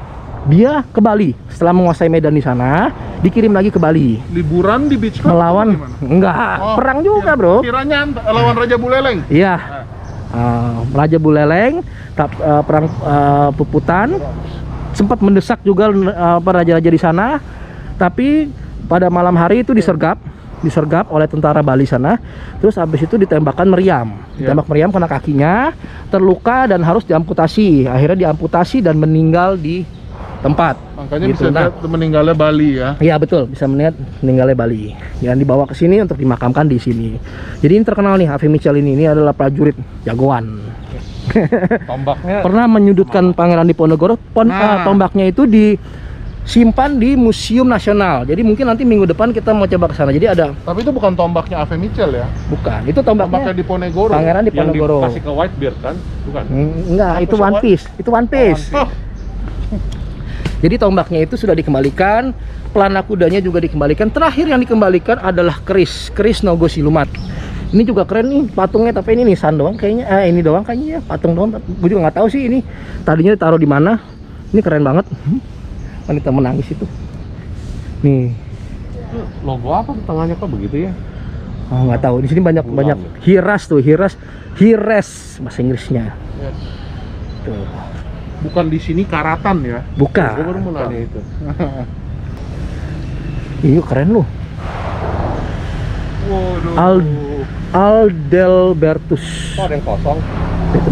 dia ke Bali. Setelah menguasai medan di sana, dikirim lagi ke Bali. Liburan di beach club? Melawan, perang juga bro. Kiranya lawan Raja Buleleng? Iya, Raja Buleleng, perang Puputan. Sempat mendesak juga para raja-raja di sana. Tapi pada malam hari itu disergap oleh tentara Bali sana. Terus habis itu ditembakkan meriam. Ditembak meriam kena kakinya, terluka dan harus diamputasi. Akhirnya diamputasi dan meninggal di tempat. Makanya gitu, bisa lihat meninggalnya Bali ya. Iya betul, bisa melihat meninggalnya Bali. Yang dibawa ke sini untuk dimakamkan di sini. Jadi ini terkenal nih A.V. Michiels ini. Ini adalah prajurit jagoan. Tombaknya pernah menyudutkan Pangeran Diponegoro. Tombaknya itu disimpan di Museum Nasional. Jadi mungkin nanti minggu depan kita mau coba ke sana. Jadi ada. Tapi itu bukan tombaknya A.V. Michiels ya? Bukan. Itu tombaknya Diponegoro. Pangeran Diponegoro. Yang dikasih ke Whitebeard kan? Bukan. Enggak, itu One Piece. Itu One Piece. Jadi tombaknya itu sudah dikembalikan, pelana kudanya juga dikembalikan. Terakhir yang dikembalikan adalah keris Nogo Silumat. Ini juga keren nih patungnya, tapi ini nisan doang kayaknya. Ini doang kayaknya, patung doang. Gue juga nggak tahu sih ini tadinya ditaruh di mana. Ini keren banget. Wanita menangis itu. Nih. Logo apa di tengahnya kok begitu ya? Oh, nggak tahu. Di sini banyak hiras bahasa Inggrisnya. Tuh. Bukan di sini karatan ya? Bukan. Gue baru mulanya itu. Iya keren loh. Aldelbertus. Oh, ada yang kosong?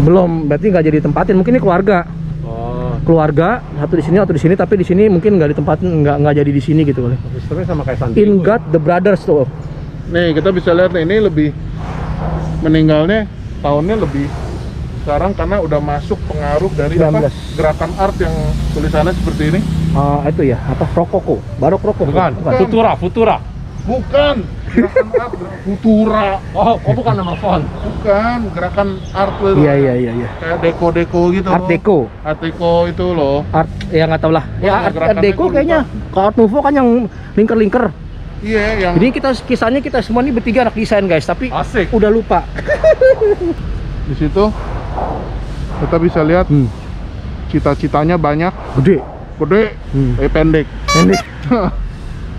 Belum, berarti nggak jadi tempatin. Mungkin ini keluarga. Keluarga satu di sini, satu di sini. Tapi di sini mungkin nggak ditempatin, nggak jadi di sini gitu. Sistemnya sama kayak Sandi. In God the Brothers tuh. Nih kita bisa lihat nih, ini lebih meninggalnya tahunnya lebih. Sekarang karena udah masuk pengaruh dari apa, gerakan art yang tulisannya seperti ini. Itu ya, apa? Rokoko, barok rokoko. Bukan. Futura. Bukan. Gerakan art Futura. Oh, bukan nama font. Bukan, gerakan art loh. Iya. Kayak deko-deko gitu. Art Deco. Art Deco itu loh. Art ya nggak tahu lah. Ya Art Deco kayaknya. Kalau Art Nouveau kan yang lingker-lingker. Iya, yang. Jadi kita semua ini bertiga anak desain, guys, tapi asik. Udah lupa. Di situ kita bisa lihat cita-citanya banyak, gede, pendek.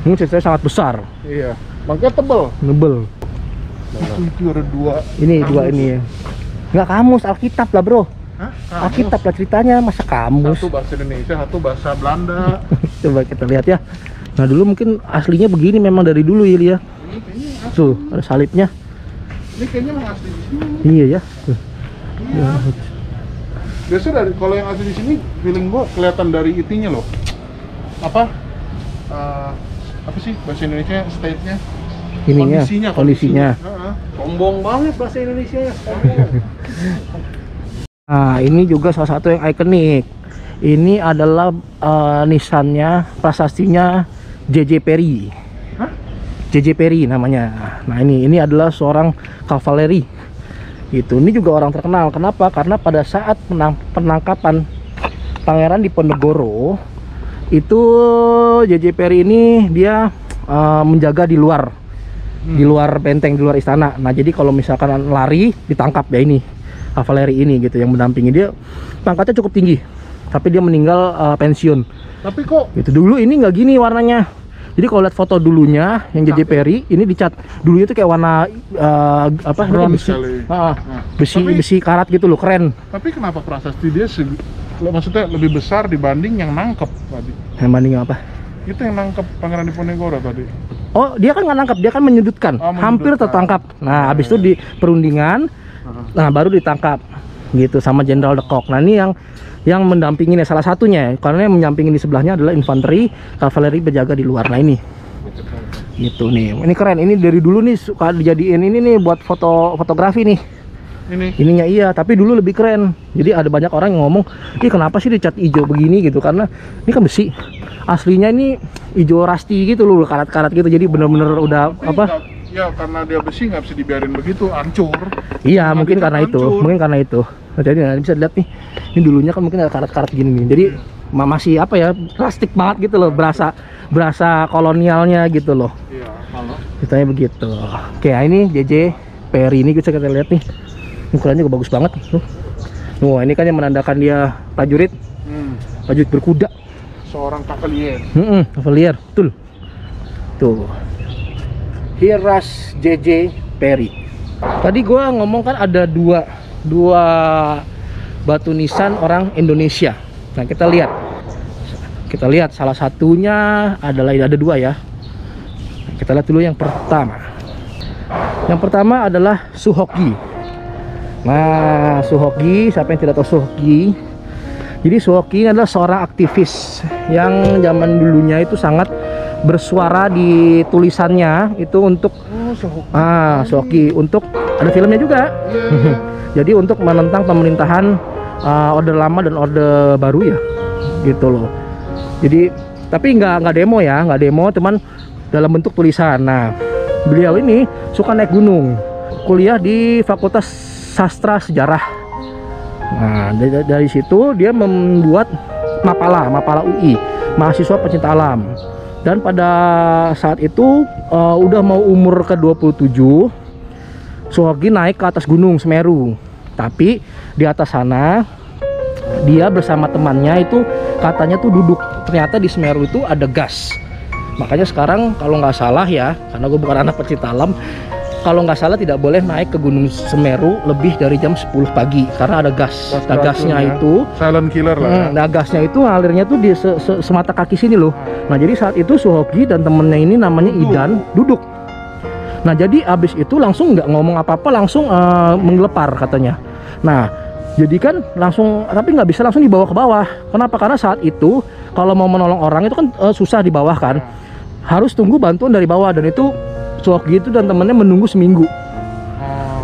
Ini cita-citanya sangat besar. Iya. Bangknya tebel. Nebel. Juara dua. Ini kamus. Dua ini ya. Nggak kamus, Alkitab lah bro. Hah? Alkitab lah ceritanya, masa kamus. Satu bahasa Indonesia, satu bahasa Belanda. Coba kita lihat ya. Nah dulu mungkin aslinya begini memang dari dulu ya Lia. Tuh ada salibnya. Ini kayaknya memang asli di sini. Iya ya. Tuh. Iya. Biasanya kalau yang asli di sini film gua kelihatan dari itinya loh. Apa? Apa sih bahasa Indonesia state-nya? Ininya, kondisinya. Sombong banget bahasa Indonesia ya. Nah, ini juga salah satu yang ikonik. Ini adalah nisannya, prasastinya JJ Perry. Hah? JJ Perry namanya. Nah, ini adalah seorang kavaleri. Gitu. Ini juga orang terkenal. Kenapa? Karena pada saat penangkapan Pangeran Diponegoro itu JJ Perry ini dia menjaga di luar. Di luar benteng, di luar istana. Nah, jadi kalau misalkan lari ditangkap ya ini kavaleri ini gitu yang mendampingi dia. Pangkatnya cukup tinggi. Tapi dia meninggal pensiun. Tapi kok itu dulu ini nggak gini warnanya. Jadi kalau lihat foto dulunya yang JJ Perry ini dicat dulunya tuh kayak warna apa besi, besi karat gitu loh, keren. Tapi kenapa prasasti dia maksudnya lebih besar dibanding yang nangkep tadi? Yang banding apa? Itu yang nangkep Pangeran Diponegoro tadi. Oh, dia kan nggak nangkep, dia kan menyudutkan. Oh, menyudutkan. Hampir tertangkap. Nah, habis itu di perundingan, nah baru ditangkap gitu sama Jenderal de Kock. Nah, ini yang mendampinginya salah satunya, karena yang mendampingi di sebelahnya adalah infanteri, kavaleri berjaga di luar. Nah, ini. Gitu nih. Ini keren. Ini dari dulu nih suka dijadiin ini nih buat fotografi nih. Ini. Ininya iya, tapi dulu lebih keren. Jadi ada banyak orang yang ngomong, "Ih, kenapa sih dicat hijau begini?" gitu. Karena ini kan besi. Aslinya ini hijau rasti gitu loh, karat-karat gitu. Jadi bener-bener udah apa? Ya, karena dia besi nggak bisa dibiarin begitu, hancur. Iya, mungkin karena hancur. Itu. Mungkin karena itu. Nah, jadi bisa dilihat nih. Ini dulunya kan mungkin ada karat-karat gini nih. Jadi masih apa ya? Plastik banget gitu loh, berasa kolonialnya gitu loh. Iya, halo. Ceritanya begitu. Oke, nah ini JJ Perry ini bisa kita lihat nih. Ukurannya juga bagus banget. Wah, ini kan yang menandakan dia prajurit. Prajurit berkuda. Seorang kavalier. Kavalier, betul. Tuh. Hiras JJ Perry. Tadi gua ngomong kan ada dua batu nisan orang Indonesia. Nah, kita lihat. Kita lihat salah satunya adalah ada dua ya. Kita lihat dulu yang pertama. Yang pertama adalah Soe Hok Gie. Nah, Soe Hok Gie, siapa yang tidak tahu Soe Hok Gie? Jadi Soe Hok Gie adalah seorang aktivis yang zaman dulunya itu sangat bersuara di tulisannya itu untuk Soe Hok Gie untuk ada filmnya juga. Yeah. Jadi untuk menentang pemerintahan Orde Lama dan Orde Baru ya, gitu loh. Jadi tapi nggak demo, cuman dalam bentuk tulisan. Nah, beliau ini suka naik gunung, kuliah di Fakultas Sastra Sejarah. Nah, dari situ dia membuat mapala UI, mahasiswa pecinta alam. Dan pada saat itu udah mau umur ke-27, Soe Hok Gie naik ke atas Gunung Semeru. Tapi di atas sana dia bersama temannya itu katanya tuh duduk. Ternyata di Semeru itu ada gas. Makanya sekarang kalau nggak salah ya, karena gue bukan anak pecinta alam, kalau nggak salah tidak boleh naik ke Gunung Semeru lebih dari jam 10 pagi karena ada gas. Nah, gasnya itu silent killer lah. Nah, gasnya itu alirnya tuh di semata kaki sini loh. Nah, jadi saat itu Soe Hok Gie dan temennya ini namanya Idan duduk. Nah, jadi abis itu langsung nggak ngomong apa-apa, langsung menggelepar katanya. Nah, jadi kan langsung, tapi nggak bisa langsung dibawa ke bawah. Kenapa? Karena saat itu kalau mau menolong orang itu kan susah di bawah kan, harus tunggu bantuan dari bawah. Dan itu Soe Hok Gie itu dan temannya menunggu seminggu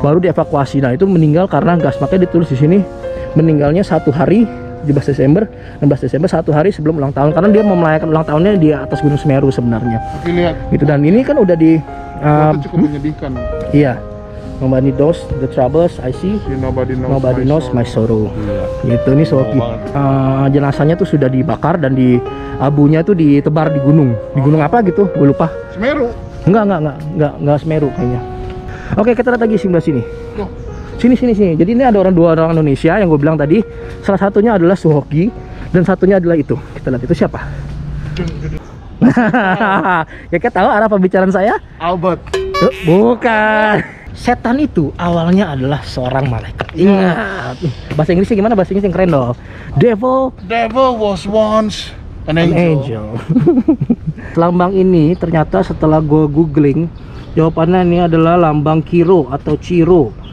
baru dievakuasi. Nah, itu meninggal karena gas. Makanya ditulis di sini meninggalnya 1 hari 16 Desember, 1 hari sebelum ulang tahun, karena dia mau merayakan ulang tahunnya di atas Gunung Semeru sebenarnya. Gitu. Dan ini kan udah di cukup menyedihkan. Iya. Nobody knows the troubles I see. Nobody knows my sorrow. Yeah. Gitu nih Soe Hok Gie. Jenazahnya tuh sudah dibakar dan di abunya tuh ditebar di gunung. Di gunung apa gitu? Gue lupa. Semeru. Enggak Semeru kayaknya. Oke, kita lihat lagi sebelah sini. Sini. Jadi ini ada dua orang Indonesia yang gue bilang tadi. Salah satunya adalah Soe Hok Gie dan satunya adalah itu. Kita lihat itu siapa. Ya, kita tahu arah pembicaraan saya? Albert. Bukan. Setan itu awalnya adalah seorang malaikat. Ingat. Bahasa Inggrisnya gimana? Bahasa Inggris yang keren loh. Devil was once an angel. Lambang ini ternyata setelah gue googling, jawabannya ini adalah lambang Kiro atau Ciro.